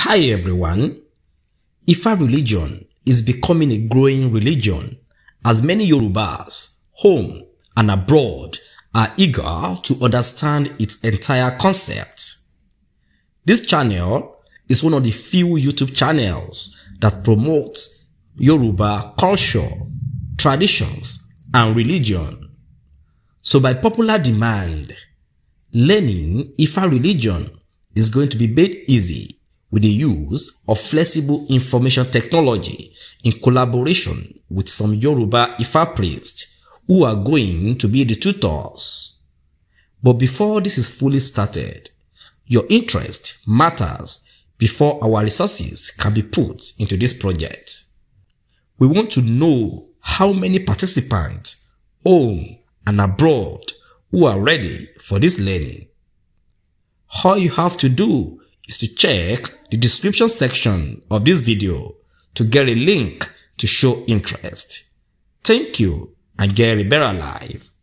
Hi everyone, Ifa religion is becoming a growing religion as many Yorubas, home and abroad, are eager to understand its entire concept. This channel is one of the few YouTube channels that promotes Yoruba culture, traditions and religion. So by popular demand, learning Ifa religion is going to be made easy with the use of flexible information technology in collaboration with some Yoruba Ifa priests who are going to be the tutors. But before this is fully started, your interest matters before our resources can be put into this project. We want to know how many participants, home and abroad, who are ready for this learning. All you have to do is to check the description section of this video to get a link to show interest. Thank you and get a better life.